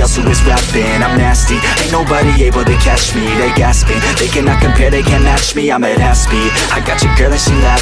else who is rapping. I'm nasty, ain't nobody able to catch me. They gasping, they cannot compare, they can't match me. I'm at half speed, I got your girl and she laughing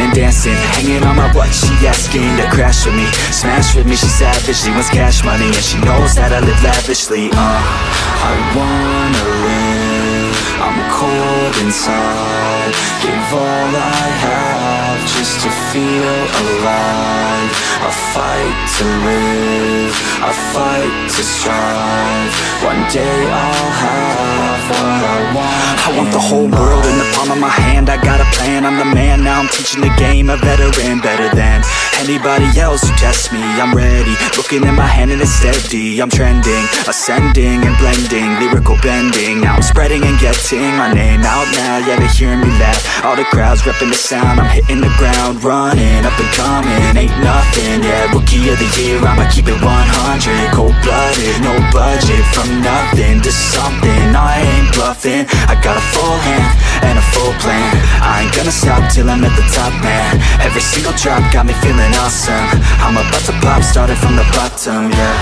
and dancing, hanging on my butt. She asking to crash with me, smash with me, she savage. She wants cash money and she knows that I live lavishly. I wanna live, I'm cold inside. Give all I have just to feel alive. I fight to live, I fight to strive. One day I'll have what I want. I want the whole world in the palm of my hand. I got a plan, I'm the man, now I'm teaching the game. A veteran, better than anybody else who tests me. I'm ready, looking at my hand and it's steady. I'm trending, ascending and blending, lyrical bending. Now I'm spreading and getting my name out now. Yeah, they hearing me laugh, all the crowds repping the sound. I'm hitting the ground running, up and coming, ain't nothing. Yeah, rookie of the year, I'ma keep it 100. Cold-blooded, no budget, from nothing to something. I ain't bluffing, I got a full hand and a full plan. I ain't gonna stop till I'm at the top, man. Every single drop got me feeling awesome. I'm about to pop, started from the bottom, yeah.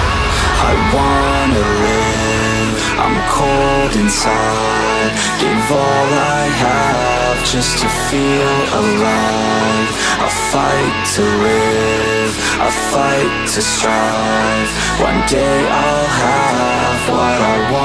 I wanna live, I'm cold inside. Give all I have just to feel alive. I fight to live, I fight to strive. One day I'll have what I want.